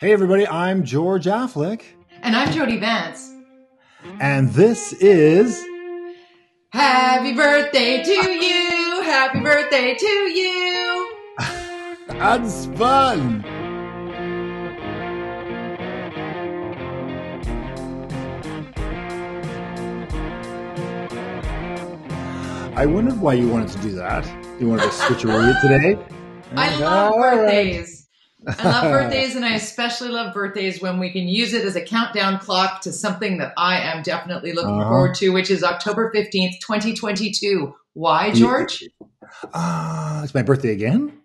Hey everybody, I'm George Affleck. And I'm Jody Vance. And this is... Happy birthday to you! Happy birthday to you! Unspun! I wondered why you wanted to do that. You wanted to switch away today? I love birthdays. Right. I love birthdays, and I especially love birthdays when we can use it as a countdown clock to something that I am definitely looking forward to, which is October 15th, 2022. Why, George? It's my birthday again.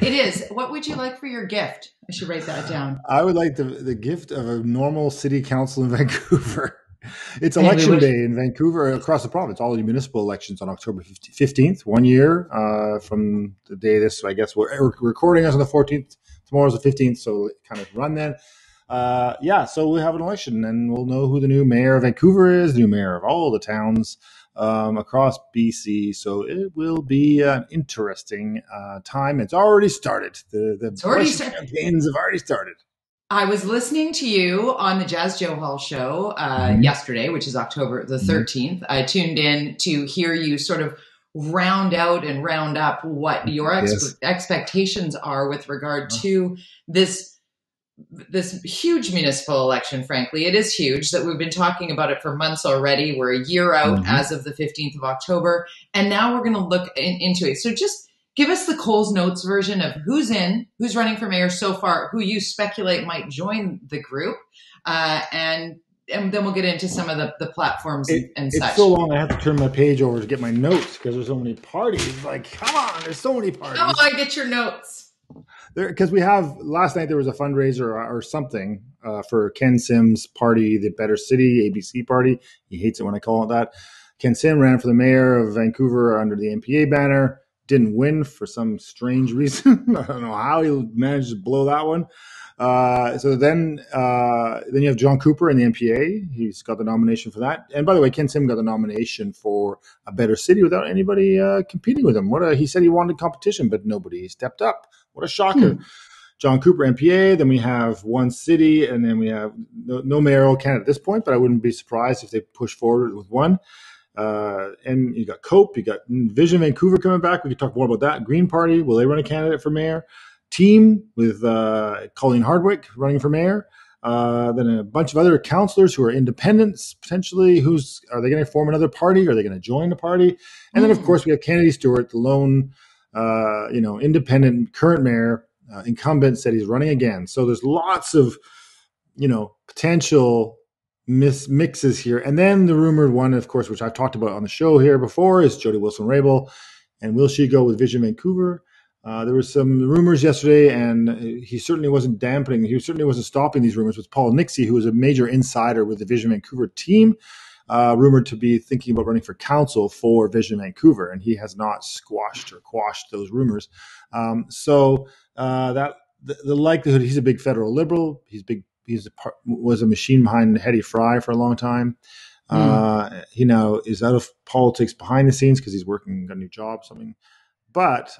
It is. What would you like for your gift? I should write that down. I would like the gift of a normal city council in Vancouver. It's election day in Vancouver, across the province. All the municipal elections on October 15th, 1 year from the day this, I guess, we're recording us on the 14th. Tomorrow's the 15th, so kind of run then. Yeah, so we'll have an election, and we'll know who the new mayor of Vancouver is, the new mayor of all the towns across BC. So it will be an interesting time. It's already started. The campaigns have already started. I was listening to you on the Jazz Joe Hall show yesterday, which is October the 13th. I tuned in to hear you sort of round out and round up what your expectations are with regard to this huge municipal election. Frankly, it is huge that we've been talking about it for months already. We're a year out as of the 15th of October, and now we're going to look into it. So just give us the Coles Notes version of who's in, who's running for mayor so far, who you speculate might join the group, and then we'll get into some of the platforms and such. It's so long, I have to turn my page over to get my notes because there's so many parties. Like, come on, there's so many parties. Come on, get your notes. Because we have, last night there was a fundraiser or something for Ken Sim's party, the Better City ABC party. He hates it when I call it that. Ken Sim ran for the mayor of Vancouver under the NPA banner. Didn't win for some strange reason. I don't know how he managed to blow that one. So then you have John Cooper in the NPA. He's got the nomination for that. And by the way, Ken Sim got the nomination for a Better City without anybody competing with him. He said he wanted competition, but nobody stepped up. What a shocker. John Cooper, NPA. Then we have one city, and then we have no mayoral candidate at this point, but I wouldn't be surprised if they push forward with one. And you got COPE, you got Vision Vancouver coming back. We could talk more about that. Green Party, will they run a candidate for mayor? Team with Colleen Hardwick running for mayor. Then a bunch of other councillors who are independents, potentially. Are they going to form another party? Are they going to join the party? And then, of course, we have Kennedy Stewart, the lone, independent current mayor, incumbent, said he's running again. So there's lots of, potential mixes here. And then the rumored one, of course, which I've talked about on the show here before, is Jody Wilson-Raybould. And will she go with Vision Vancouver? There were some rumors yesterday, and he certainly wasn't dampening. He certainly wasn't stopping these rumors with Paul Nixie, who is a major insider with the Vision Vancouver team, rumored to be thinking about running for council for Vision Vancouver. And he has not squashed or quashed those rumors. The likelihood, he's a big federal liberal. He was a machine behind Hedy Fry for a long time. He now is out of politics behind the scenes because he's working a new job, something. But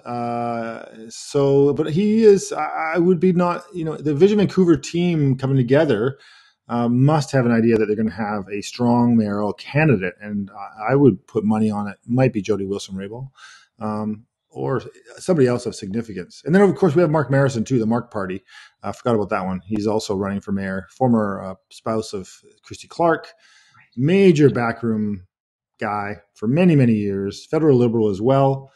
he is. I would be not. The Vision Vancouver team coming together must have an idea that they're going to have a strong mayoral candidate, and I would put money on it. Might be Jody Wilson-Raybould. Or somebody else of significance. And then, of course, we have Mark Morrison, too, the Mark Party. I forgot about that one. He's also running for mayor, former spouse of Christy Clark, major backroom guy for many, many years, federal liberal as well.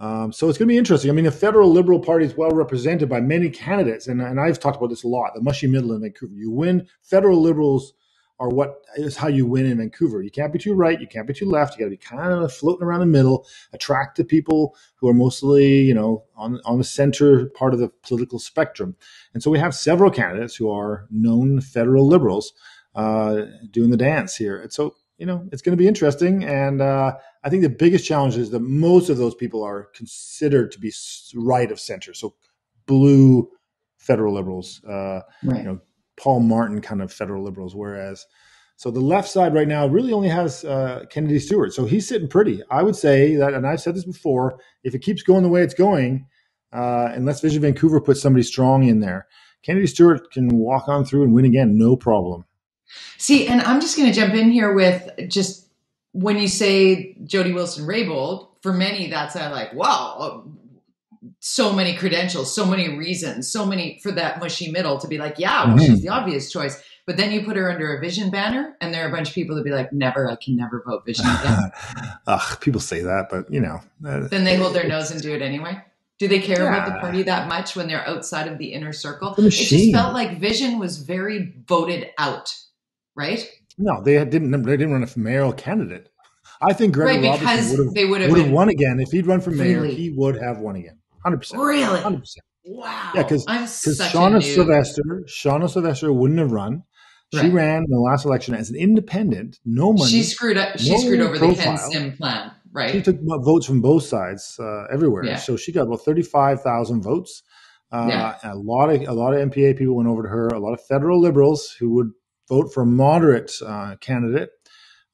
So it's going to be interesting. I mean, the federal liberal party is well represented by many candidates, and I've talked about this a lot, the mushy middle in Vancouver. You win. Federal liberals are what is how you win in Vancouver. You can't be too right. You can't be too left. You got to be kind of floating around the middle, attract the people who are mostly, on the center part of the political spectrum. And so we have several candidates who are known federal liberals doing the dance here. And so, it's going to be interesting. And I think the biggest challenge is that most of those people are considered to be right of center. So blue federal liberals, Paul Martin kind of federal liberals, so the left side right now really only has Kennedy Stewart. So he's sitting pretty. I would say that, and I've said this before, if it keeps going the way it's going, unless Vision Vancouver puts somebody strong in there, Kennedy Stewart can walk on through and win again, no problem. See, and I'm just going to jump in here with just when you say Jody Wilson-Raybould, for many, that's like, wow, so many credentials, so many reasons, so many for that mushy middle to be like, yeah, well, she's the obvious choice. But then you put her under a Vision banner and there are a bunch of people that be like, never, I can never vote Vision again. Ugh, people say that, but you know. Then they hold their nose and do it anyway. Do they care about the party that much when they're outside of the inner circle? It just felt like Vision was very voted out, right? No, they didn't run a mayoral candidate. I think Gregor Robertson would have won again. If he'd run for mayor, he would have won again. 100%. Really? 100%. Wow. Yeah, because Shauna Sylvester wouldn't have run. She ran in the last election as an independent, no money. She screwed up. She screwed over the Ken Sim plan, right? She took votes from both sides everywhere. Yeah. So she got about 35,000 votes. A lot of NPA people went over to her. A lot of federal liberals who would vote for a moderate candidate.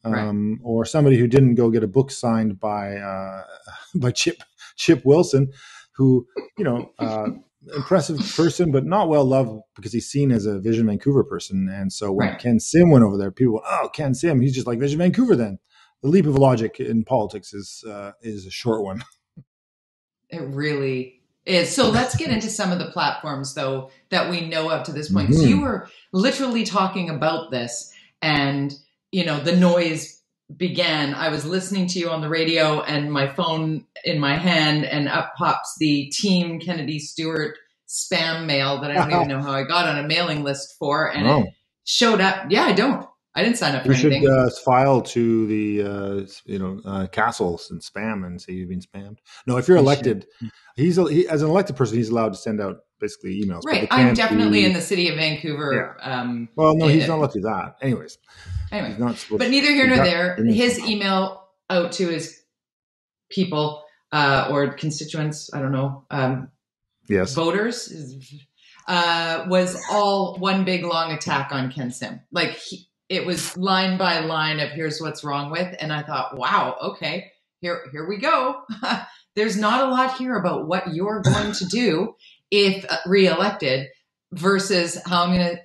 Or somebody who didn't go get a book signed by Chip Wilson, who, you know, impressive person, but not well loved because he's seen as a Vision Vancouver person. And so when Ken Sim went over there, people went, oh, Ken Sim, he's just like Vision Vancouver then. The leap of logic in politics is a short one. It really is. So let's get into some of the platforms, though, that we know up to this point. Mm-hmm. So you were literally talking about this and, you know, the noise began. I was listening to you on the radio and my phone in my hand, and up pops the Team Kennedy Stewart spam mail that I don't even know how I got on a mailing list for. And it showed up. Yeah, I didn't sign up for anything. You should file to the, castles and spam and say you've been spammed. No, if you're elected, as an elected person, he's allowed to send out basically emails. Right. I'm definitely in the city of Vancouver. Yeah. Well, no, he's not allowed to do that. Anyway, but neither here nor there. His email out to his people or constituents, I don't know, voters, was all one big long attack on Ken Sim. Like it was line by line of here's what's wrong with. And I thought, wow, okay, here we go. There's not a lot here about what you're going to do if reelected versus how I'm going to,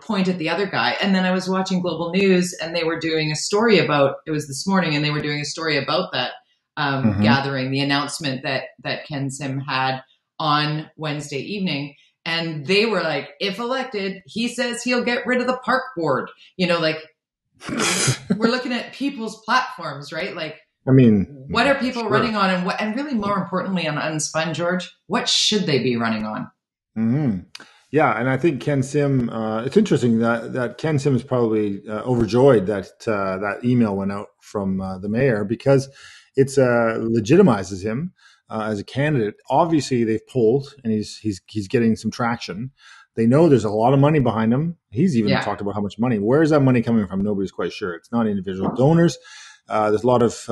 point at the other guy. And then I was watching Global News and they were doing a story about, it was this morning, and they were doing a story about that gathering, the announcement that Ken Sim had on Wednesday evening. And they were like, if elected, he says he'll get rid of the park board. We're looking at people's platforms, right? What are people running on? And what, and really more importantly on Unspun, George, what should they be running on? Mm-hmm. Yeah, and I think Ken Sim, it's interesting that Ken Sim is probably overjoyed that email went out from the mayor, because it's legitimizes him as a candidate. Obviously, they've polled, and he's getting some traction. They know there's a lot of money behind him. He's even talked about how much money. Where is that money coming from? Nobody's quite sure. It's not individual donors. There's a lot of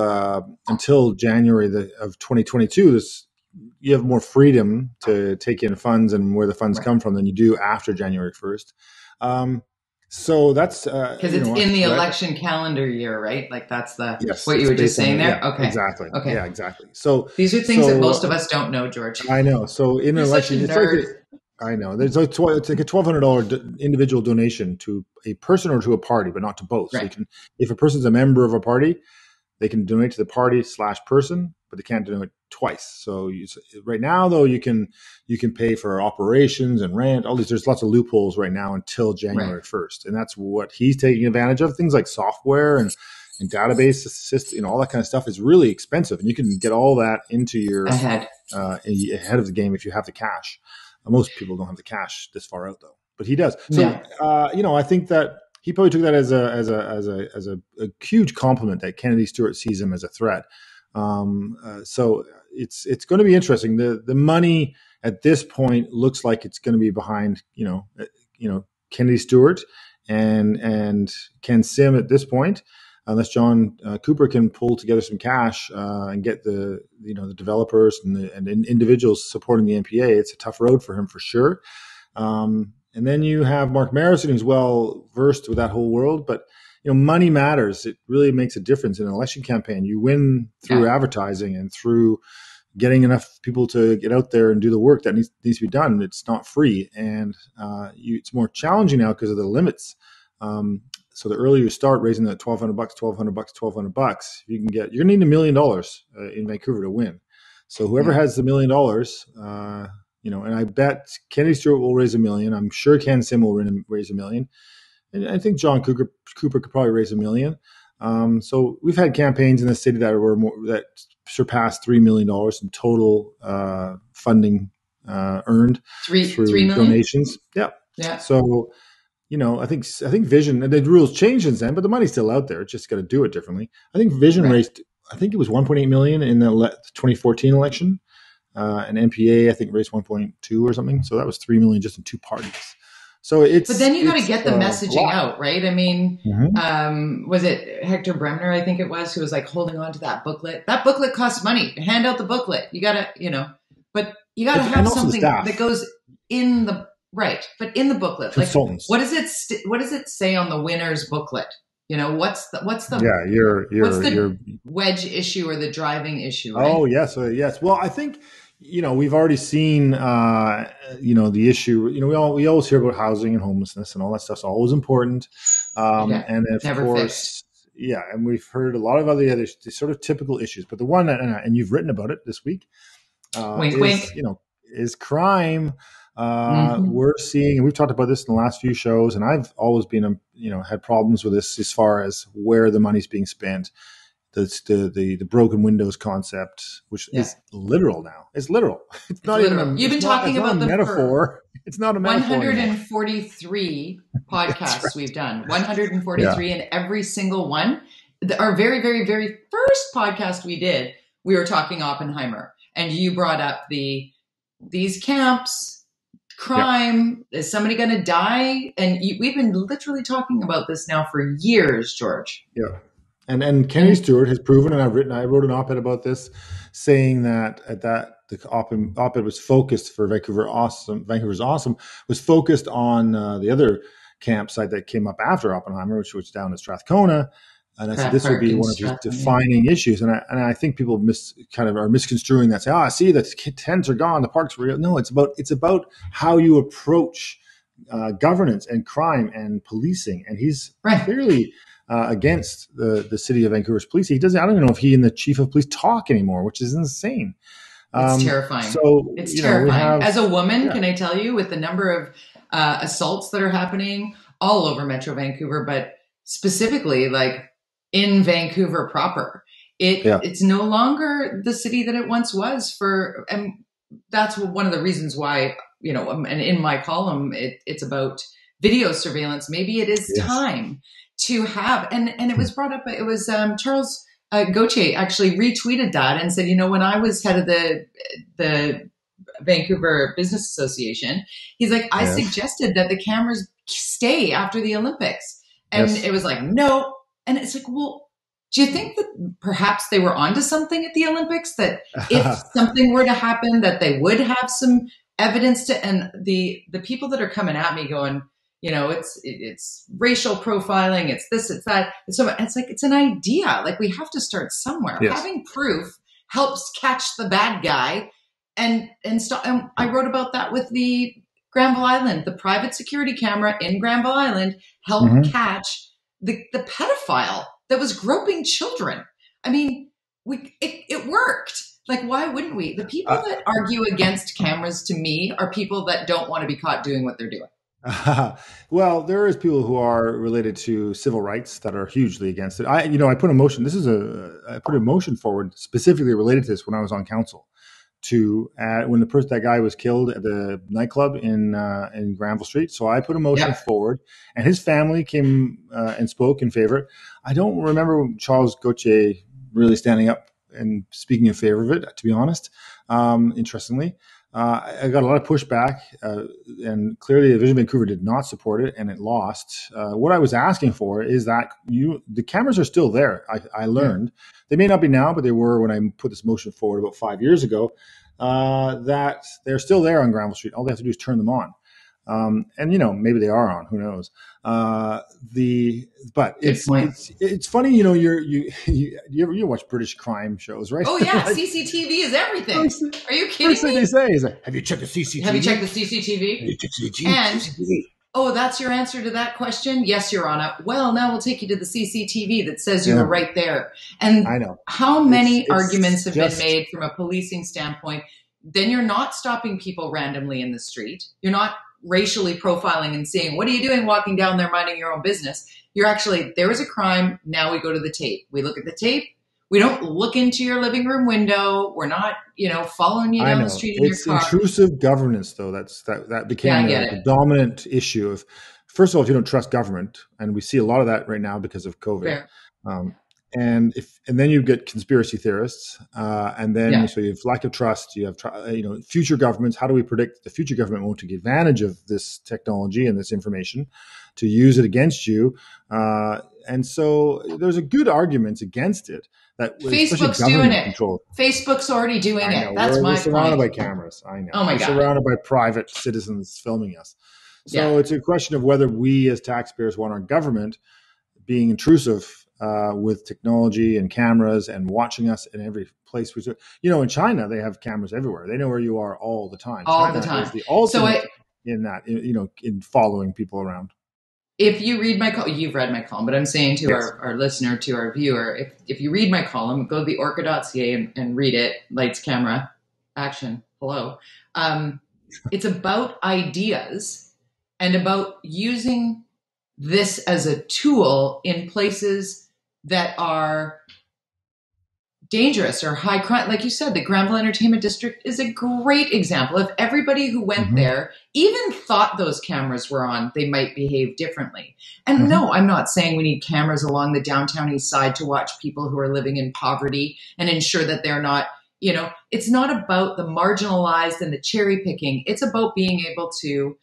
until January of 2022. You have more freedom to take in funds and where the funds come from than you do after January 1st. So that's because it's in the election calendar year, right? Like that's what you were just saying there. Yeah, okay, exactly. Okay, yeah, exactly. So these are things that most of us don't know, George. I know. So in an election, it's like a $1,200 individual donation to a person or to a party, but not to both. Right. So if a person's a member of a party, they can donate to the party / person, but they can't donate twice. So right now, though, you can pay for operations and rent. There's lots of loopholes right now until January 1st, and that's what he's taking advantage of. Things like software and database assist, all that kind of stuff is really expensive, and you can get all that into your ahead of the game if you have the cash. Most people don't have the cash this far out, though, but he does. So I think that he probably took that as a huge compliment that Kennedy Stewart sees him as a threat. So it's going to be interesting. The money at this point looks like it's going to be behind, Kennedy Stewart and Ken Sim at this point, unless John Cooper can pull together some cash and get the developers and individuals supporting the NPA. It's a tough road for him for sure. And then you have Mark Morrison, who's well versed with that whole world, but money matters. It really makes a difference in an election campaign. You win through advertising and through getting enough people to get out there and do the work that needs to be done. It's not free, and it's more challenging now because of the limits. So the earlier you start raising that $1,200, you can get, you're gonna need $1 million in Vancouver to win. So whoever has the $1 million, and I bet Kennedy Stewart will raise $1 million. I'm sure Ken Sim will raise $1 million. And I think John Cooper could probably raise $1 million. So we've had campaigns in the city that were more, that surpassed $3 million in total funding earned through donations. Yeah. Yeah. So, I think Vision, and the rules changed since then, but the money's still out there. It's just got to do it differently. I think Vision raised, I think it was $1.8 million in the 2014 election. And NPA, I think, raised 1.2 or something. So that was $3 million just in two parties. So it's, but then you got to get the messaging out, right? I mean, was it Hector Bremner? I think it was, who was like holding on to that booklet. That booklet costs money. Hand out the booklet. You got to, but you got to have something that goes in the but in the booklet, consultants. Like what does it say on the winner's booklet? What's the wedge issue or the driving issue? Right? Oh yes, yes. Well, I think. We've already seen, the issue, we always hear about housing and homelessness and all that stuff's always important. And of course, and we've heard a lot of other sort of typical issues, but the one that, and you've written about it this week, is crime. We're seeing, and we've talked about this in the last few shows, and I've always been, had problems with this as far as where the money's being spent. It's the broken windows concept, which is literal now. It's literal. It's not literal. You've been talking about the metaphor. It's not a metaphor. 143 podcasts we've done. 143, and every single one. Our very, very, very first podcast we did, we were talking Oppenheimer, and you brought up these camps, crime. Yeah. Is somebody going to die? And we've been literally talking about this now for years, George. Yeah. And Kennedy Stewart has proven, and I wrote an op-ed about this, saying that the op-ed was focused for Vancouver's Awesome was focused on the other campsite that came up after Oppenheimer, which was down in Strathcona, and I said this would be one of the defining issues, and I think people are misconstruing that, say, I see the tents are gone, the parks were real. No, it's about how you approach governance and crime and policing, and he's clearly. Against the city of Vancouver's police. I don't even know if he and the chief of police talk anymore, which is insane. It's terrifying. So it's terrifying. As a woman, can I tell you, with the number of assaults that are happening all over Metro Vancouver, but specifically like in Vancouver proper, it's no longer the city that it once was and that's one of the reasons why, and in my column, it's about video surveillance. Maybe it is time to have, and it was brought up, it was Charles Gauthier actually retweeted that and said, when I was head of the Vancouver Business Association, he's like, I suggested that the cameras stay after the Olympics. And it was like, no. And it's like, well, do you think that perhaps they were onto something at the Olympics, that if something were to happen, that they would have some evidence to, and the people that are coming at me going, it's racial profiling, it's this, it's that. And so it's like, it's an idea. Like, we have to start somewhere. Yes. Having proof helps catch the bad guy and stop. And I wrote about that with the Granville Island. The private security camera in Granville Island helped catch the pedophile that was groping children. I mean, it worked. Like, why wouldn't we? The people that argue against cameras, to me, are people that don't want to be caught doing what they're doing. Well, there is people who are related to civil rights that are hugely against it. I put a motion. I put a motion forward specifically related to this when I was on council. To when that guy was killed at the nightclub in Granville Street, so I put a motion forward, and his family came and spoke in favor. I don't remember Charles Gauthier really standing up and speaking in favor of it, to be honest. Interestingly. I got a lot of pushback, and clearly the Vision Vancouver did not support it, and it lost. What I was asking for is that the cameras are still there, I learned. They may not be now, but they were when I put this motion forward about 5 years ago, that they're still there on Granville Street. All they have to do is turn them on. And you know, maybe they are on, who knows? But it's funny, you know, you ever watch British crime shows, right? Oh yeah. Like, CCTV is everything. Are you kidding me? First thing they say is like, have you checked the CCTV? Have you checked the CCTV? Have you checked the CCTV? And, oh, that's your answer to that question? Yes, Your Honor. Well, now we'll take you to the CCTV that says you were right there. And I know how many arguments have been made from a policing standpoint. Then you're not stopping people randomly in the street. You're not racially profiling and seeing, what are you doing walking down there minding your own business? You're actually, there is a crime. Now we go to the tape. We look at the tape. We don't look into your living room window. We're not, you know, following you down the street in your car. It's intrusive governance, though. That became the dominant issue of, first of all, if you don't trust government, and we see a lot of that right now because of COVID. Fair. And then you get conspiracy theorists, so you have lack of trust. You have, you know, future governments. How do we predict the future government won't take advantage of this technology and this information to use it against you? And so there's a good argument against it. That Facebook's doing it. Control. Facebook's already doing it. That's my point. We're surrounded by cameras. I know. Oh my God. We're surrounded by private citizens filming us. So it's a question of whether we as taxpayers want our government being intrusive with technology and cameras and watching us in every place we do. You know, in China, they have cameras everywhere. They know where you are all the time. All China the time. Is the ultimate in following people around. If you read my column, you've read my column, but I'm saying to our listener, to our viewer, if you read my column, go to the orca.ca and read it. Lights, camera, action. Hello. It's about ideas and about using this as a tool in places that are dangerous or high crime. Like you said, the Granville Entertainment District is a great example of everybody who went there even thought those cameras were on, they might behave differently. And no, I'm not saying we need cameras along the downtown east side to watch people who are living in poverty and ensure that they're not, you know, it's not about the marginalized and the cherry picking. It's about being able to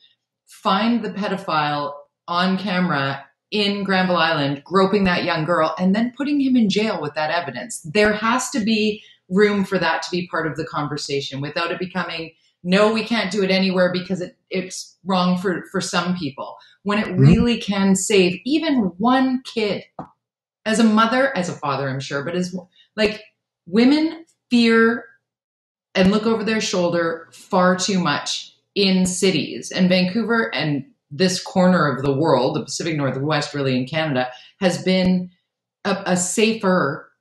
find the pedophile on camera in Granville Island, groping that young girl and then putting him in jail with that evidence. There has to be room for that to be part of the conversation without it becoming, no, we can't do it anywhere because it's wrong for some people. When it really can save even one kid. As a mother, as a father, I'm sure, but as like women fear and look over their shoulder far too much in cities, and Vancouver and this corner of the world, the Pacific Northwest, really in Canada, has been a safer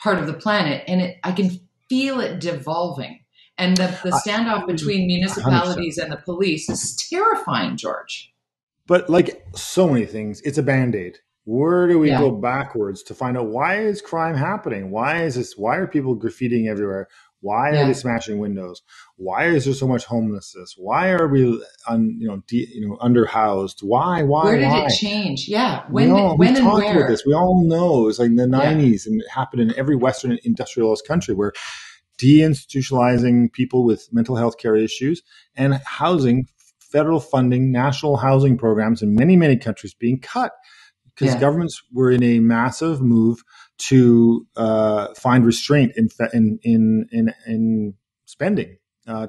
part of the planet. And I can feel it devolving. And the standoff between municipalities 100%. And the police is terrifying, George. But like so many things, it's a Band-Aid. Where do we go backwards to find out why is crime happening? Why is this? Why are people graffitiing everywhere? Why are they smashing windows? Why is there so much homelessness? Why are we, underhoused? Why? Where did it change? Yeah, when and where? We talked about this. We all know it's like in the 90s, and it happened in every Western industrialized country where deinstitutionalizing people with mental health care issues and housing, federal funding, national housing programs in many, many countries being cut because governments were in a massive move to find restraint in spending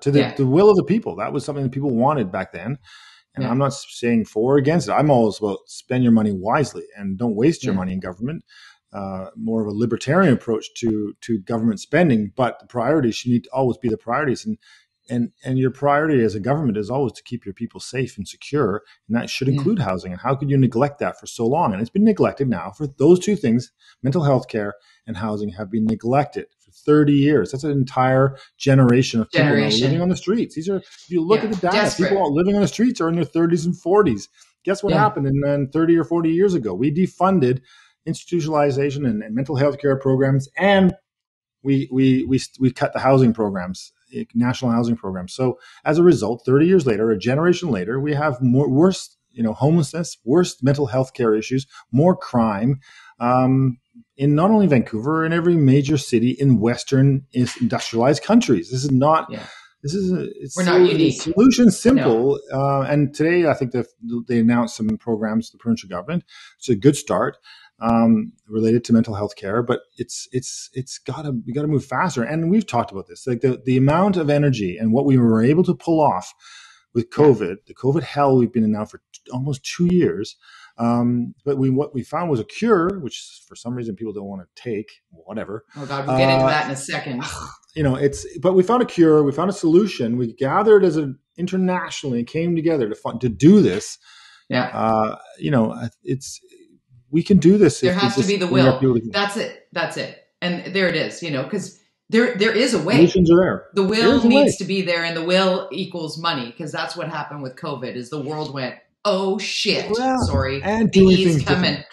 to the will of the people. That was something that people wanted back then. And I'm not saying for or against it. I'm always about spend your money wisely and don't waste your money in government. More of a libertarian approach to government spending, but the priorities should need to always be the priorities. And your priority as a government is always to keep your people safe and secure, and that should include housing. And how could you neglect that for so long? And it's been neglected now for those two things, mental health care and housing have been neglected for 30 years. That's an entire generation of people living on the streets. These are, if you look at the data, people living on the streets are in their 30s and 40s. Guess what happened in 30 or 40 years ago? We defunded institutionalization and mental health care programs, and we cut the housing programs. National housing program. So as a result, 30 years later, a generation later, we have worse, homelessness, worse mental health care issues, more crime in not only Vancouver, in every major city in Western industrialized countries. This is not, we're not unique. Solution simple. No. And today I think they announced some programs, the provincial government. It's a good start. Related to mental health care, but we gotta move faster. And we've talked about this, like the amount of energy and what we were able to pull off with COVID, the COVID hell we've been in now for almost 2 years. But what we found was a cure, which for some reason people don't want to take, whatever. Oh God, we'll get into that in a second. You know, but we found a cure, we found a solution. We gathered as an internationally came together to do this. Yeah. You know, we can do this. There has to be the will. That's it. That's it. And there it is, you know, because there is a way. Solutions are there. The will needs to be there, and the will equals money, because that's what happened with COVID is the world went, oh shit, well, sorry, and he's coming.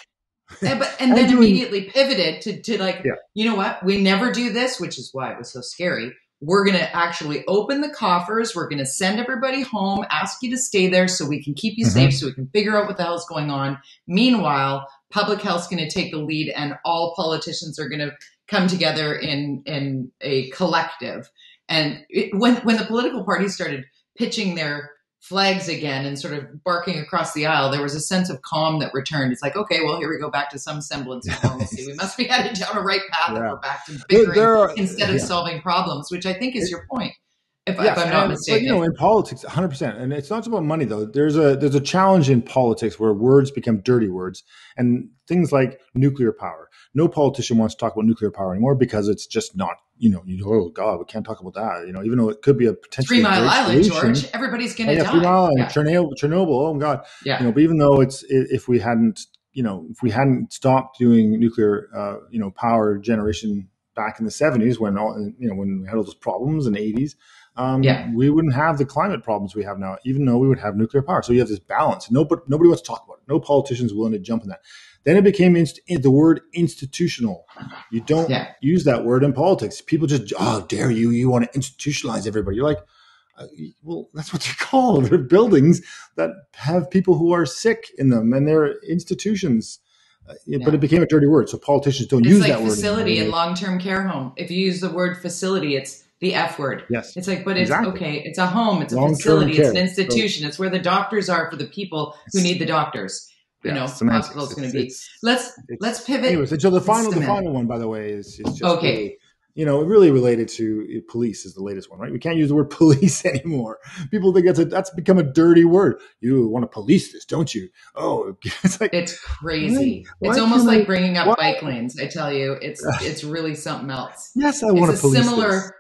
And then immediately pivoted to like, yeah, you know what? We never do this, which is why it was so scary. We're going to actually open the coffers. We're going to send everybody home, ask you to stay there so we can keep you safe, so we can figure out what the hell's going on. Meanwhile, public health's going to take the lead, and all politicians are going to come together in a collective. And when the political parties started pitching their flags again and sort of barking across the aisle, there was a sense of calm that returned. It's like, okay, well, here we go back to some semblance of normalcy. We must be headed down a right path, and we're back to bickering instead of solving problems, which I think is your point, if I'm not mistaken. But, you know, in politics, 100%. And it's not about money, though. There's a challenge in politics where words become dirty words, and things like nuclear power. No politician wants to talk about nuclear power anymore because it's just not, oh God, we can't talk about that. You know, even though it could be a potentially 3 Mile Island, George, everybody's going to die. 3 Mile Island, Chernobyl. Oh my God. Yeah. You know, but even though if we hadn't stopped doing nuclear, power generation back in the 70s when we had all those problems in the 80s, we wouldn't have the climate problems we have now, even though we would have nuclear power. So you have this balance. Nobody wants to talk about it. No politician's willing to jump in that. Then it became the word institutional. You don't use that word in politics. People just, oh, dare you? You want to institutionalize everybody. You're like, well, that's what they're called. They're buildings that have people who are sick in them, and they're institutions. But it became a dirty word, so politicians don't use that word. It's like facility and long-term care home. If you use the word facility, it's the F word. Yes. It's like, but it's okay. It's a home. It's long-term a facility. Care. It's an institution. So, it's where the doctors are for the people who need the doctors. Hospital's going to be. Let's pivot. Anyways, so the final one, by the way, is just okay. Really, really related to police is the latest one, right? We can't use the word police anymore. People think that's become a dirty word. You want to police this, don't you? Oh, it's like it's crazy. It's almost like bringing up bike lanes. I tell you, it's really something else. Yes, I want to police this. It's similar.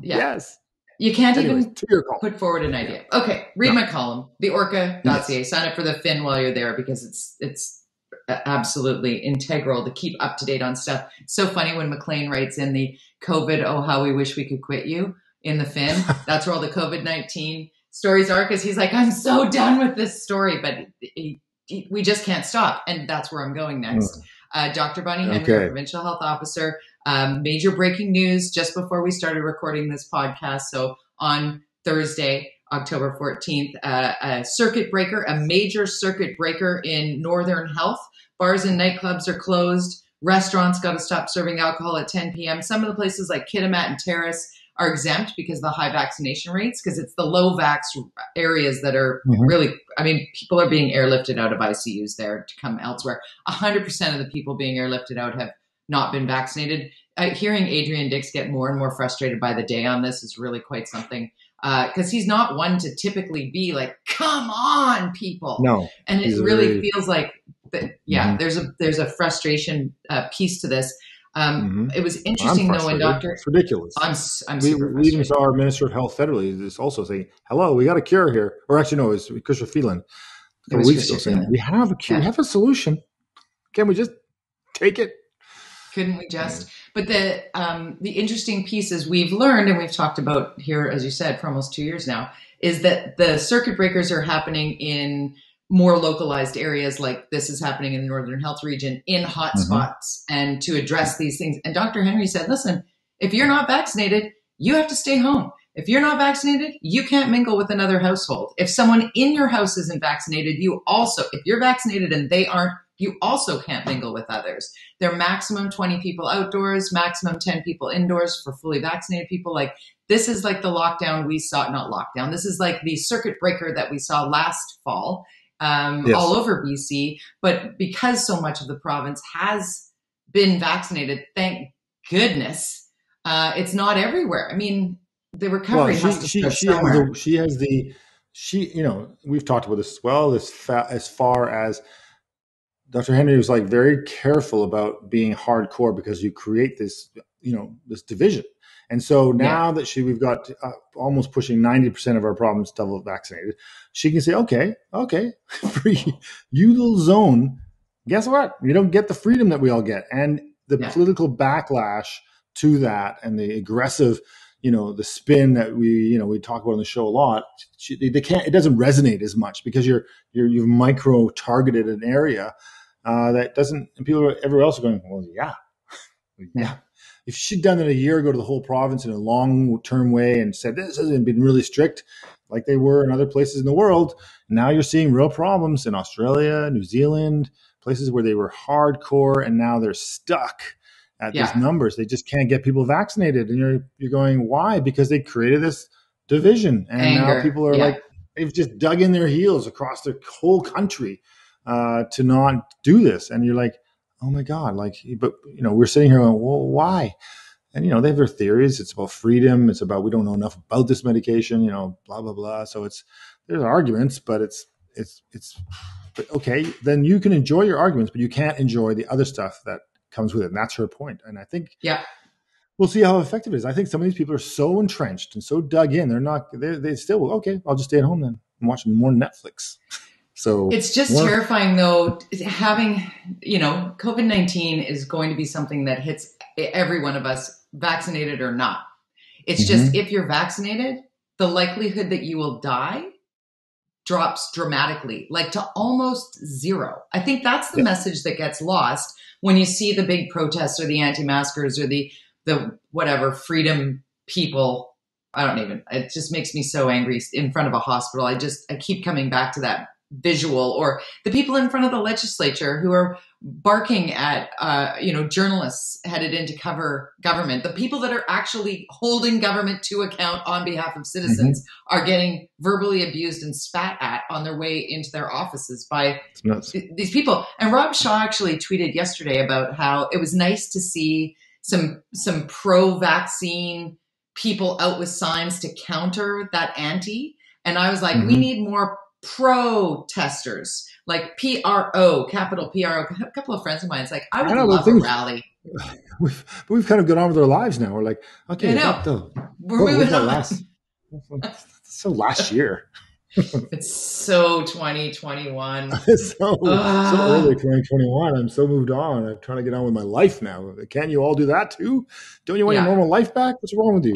Yeah. Yes. You can't even put forward an idea. Yeah. Okay, read my column, the Orca.ca. Yes. Sign up for the Fin while you're there, because it's absolutely integral to keep up to date on stuff. It's so funny when McLean writes in the COVID, oh, how we wish we could quit you in the Fin. That's where all the COVID-19 stories are, because he's like, I'm so done with this story, but we just can't stop. And that's where I'm going next. Dr. Bonnie Henry, provincial health officer. Major breaking news just before we started recording this podcast. So on Thursday, October 14th, a major circuit breaker in Northern Health. Bars and nightclubs are closed. Restaurants got to stop serving alcohol at 10 p.m. Some of the places like Kitimat and Terrace are exempt because of the high vaccination rates, because it's the low vax areas that are really, people are being airlifted out of ICUs there to come elsewhere. 100% of the people being airlifted out have not been vaccinated. Hearing Adrian Dix get more and more frustrated by the day on this is really quite something, because he's not one to typically be like, come on, people. No. And it really feels like, there's a frustration piece to this. It was interesting, though, when Dr. It's ridiculous. We even saw our Minister of Health federally is also saying, hello, we got a cure here. Or actually, no, it's Christopher Freeland. We have a cure. We have a solution. Can we just take it? Couldn't we just? But the interesting piece is we've learned, and we've talked about here, as you said, for almost 2 years now, is that the circuit breakers are happening in more localized areas, like this is happening in the Northern Health region, in hot spots, and to address these things. And Dr. Henry said, listen, if you're not vaccinated, you have to stay home. If you're not vaccinated, you can't mingle with another household. If someone in your house isn't vaccinated, if you're vaccinated and they aren't, you also can't mingle with others. There are maximum 20 people outdoors, maximum 10 people indoors for fully vaccinated people. Like, this is like the lockdown we saw, not lockdown. This is like the circuit breaker that we saw last fall all over BC. But because so much of the province has been vaccinated, thank goodness, it's not everywhere. The recovery has to start somewhere. She has the she, you know, we've talked about this as well, as far as Dr. Henry was like very careful about being hardcore because you create this, you know, this division. And so now that we've got almost pushing 90% of our problems double vaccinated, she can say, okay, for you little zone, guess what? You don't get the freedom that we all get. And the political backlash to that and the aggressive, you know, the spin that we talk about on the show a lot, they can't, it doesn't resonate as much because you've micro targeted an area that doesn't, and people everywhere else are going, well, yeah. If she'd done it a year ago to the whole province in a long-term way and said this hasn't been really strict like they were in other places in the world, now you're seeing real problems in Australia, New Zealand, places where they were hardcore and now they're stuck at these numbers. They just can't get people vaccinated. And you're going, why? Because they created this division. And now people are like, they've just dug in their heels across their whole country to not do this. And you're like, oh my God, like, but, you know, we're sitting here going, well, why? And, you know, they have their theories. It's about freedom. It's about, we don't know enough about this medication, you know, blah, blah, blah. So there's arguments, but but okay, then you can enjoy your arguments, but you can't enjoy the other stuff that comes with it. And that's her point. And I think we'll see how effective it is. I think some of these people are so entrenched and so dug in. They're not, they still will. Okay, I'll just stay at home then. I'm watching more Netflix. So it's just terrifying, though, having, you know, COVID-19 is going to be something that hits every one of us, vaccinated or not. It's just, if you're vaccinated, the likelihood that you will die drops dramatically, like to almost zero. I think that's the message that gets lost when you see the big protests or the anti-maskers or the whatever freedom people. It just makes me so angry in front of a hospital. I keep coming back to that visual, or the people in front of the legislature who are barking at, journalists headed in to cover government. The people that are actually holding government to account on behalf of citizens are getting verbally abused and spat at on their way into their offices by these people. And Rob Shaw actually tweeted yesterday about how it was nice to see some pro-vaccine people out with signs to counter that anti. And I was like, we need more protesters, like PRO, capital PRO. A couple of friends of mine, it's like, I would love a rally. We've kind of gone on with our lives now. We're like, okay, we're moving on. So last year. It's so 2021. So early 2021. I'm so moved on. I'm trying to get on with my life now. Can you all do that too? Don't you want your normal life back? What's wrong with you?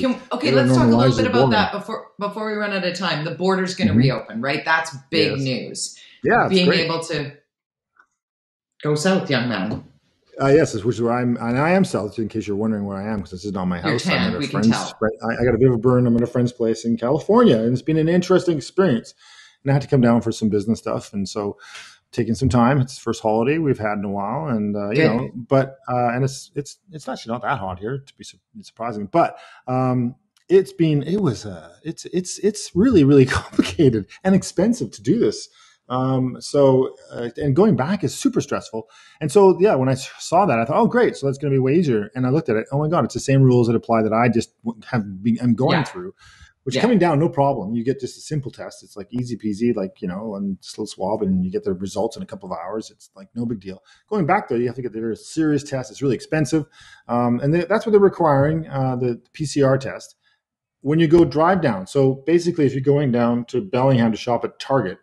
Let's talk a little bit about that before we run out of time. The border's going to reopen, right? That's big news. Yeah, being able to go south, young man. Yes, which is where I am south, in case you're wondering where I am, because this is not my house. You're tan, we can tell. I got a bit of a burn. I'm at a friend's place in California, and it's been an interesting experience. And I had to come down for some business stuff, and so taking some time. It's the first holiday we've had in a while, and and it's actually not that hot here, to be surprising, but it's really, really complicated and expensive to do this. And going back is super stressful. And so, when I saw that, I thought, oh, great. So that's going to be way easier. And I looked at it. Oh my God, it's the same rules that apply that I just am going through, which coming down, no problem. You get just a simple test. It's like easy peasy, like, you know, and just a little swab and you get the results in a couple of hours. It's like no big deal. Going back though, you have to get the very serious test. It's really expensive. That's what they're requiring, the PCR test when you go drive down. So basically if you're going down to Bellingham to shop at Target,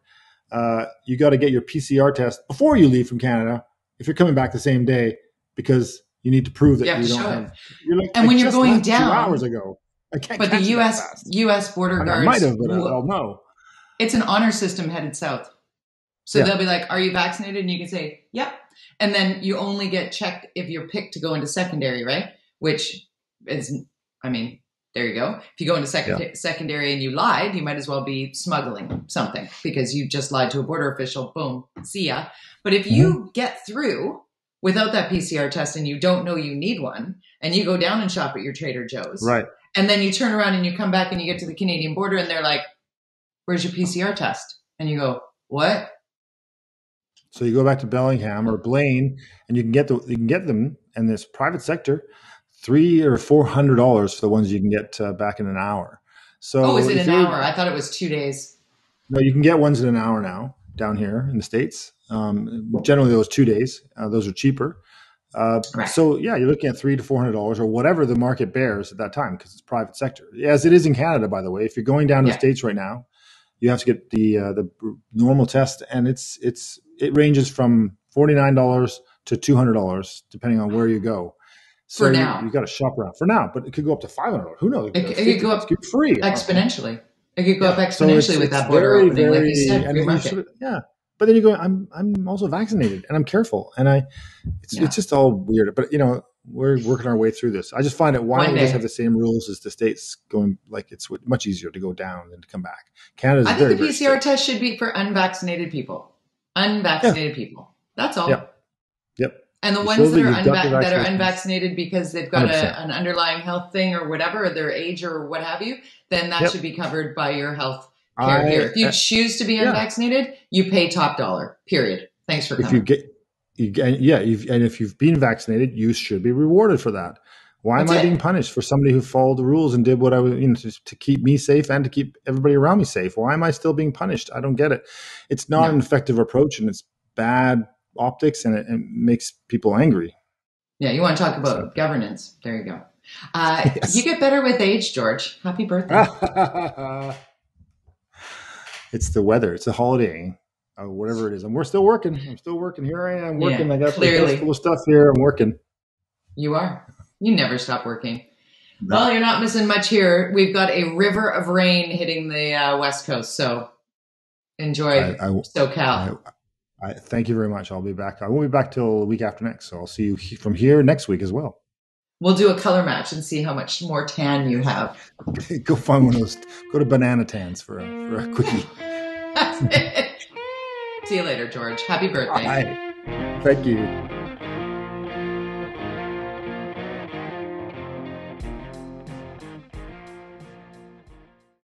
you got to get your PCR test before you leave from Canada if you're coming back the same day, because you need to prove that you don't have. You're like, and when you're going down, 2 hours ago, I can't. But the U.S. border guards, I might have, but I'll know. It's an honor system headed south, so they'll be like, "Are you vaccinated?" And you can say, "Yep." And then you only get checked if you're picked to go into secondary, right? Which is, there you go. If you go into secondary and you lied, you might as well be smuggling something because you just lied to a border official. Boom. See ya. But if you get through without that PCR test and you don't know you need one and you go down and shop at your Trader Joe's, right, and then you turn around and you come back and you get to the Canadian border and they're like, where's your PCR test? And you go, what? So you go back to Bellingham or Blaine and you can get them in this private sector. $300 or $400 for the ones you can get back in an hour. So is it an hour? I thought it was 2 days. No, you can get ones in an hour now down here in the States. Generally, those 2 days, those are cheaper. So yeah, you're looking at $300 to $400 or whatever the market bears at that time because it's private sector, as it is in Canada, by the way. If you're going down to the States right now, you have to get the normal test, and it ranges from $49 to $200 depending on where you go. So for now, you got to shop around for now, but it could go up to $500. Who knows? It could go up free exponentially. It could go up exponentially with that border opening, like you said, free market. But then you go, I'm also vaccinated and I'm careful, and it's just all weird. But we're working our way through this. I just find it why we just have the same rules as the states going, like it's much easier to go down than to come back. Canada's I think the PCR test should be for unvaccinated people. That's all. Yeah. Yep. And the ones that are unvaccinated because they've got an underlying health thing or whatever, or their age or what have you, then that should be covered by your health care here. If you choose to be unvaccinated, you pay top dollar, period. Thanks for coming. And if you've been vaccinated, you should be rewarded for that. Why am I being punished for somebody who followed the rules and did what I was, to keep me safe and to keep everybody around me safe? Why am I still being punished? I don't get it. It's not an effective approach, and it's bad optics, and it makes people angry. Yeah, you want to talk about governance. There you go. You get better with age, George. Happy birthday. It's the weather. It's the holiday, whatever it is. And we're still working. I'm still working. Here I am working. Yeah, I got a full of stuff here. I'm working. You are. You never stop working. No. Well, you're not missing much here. We've got a river of rain hitting the West Coast. So enjoy SoCal. Thank you very much. I'll be back. I won't be back till the week after next. So I'll see you from here next week as well. We'll do a color match and see how much more tan you have. Go find one of those. Go to Banana Tans for a quickie. That's it. See you later, George. Happy birthday. Bye. Thank you.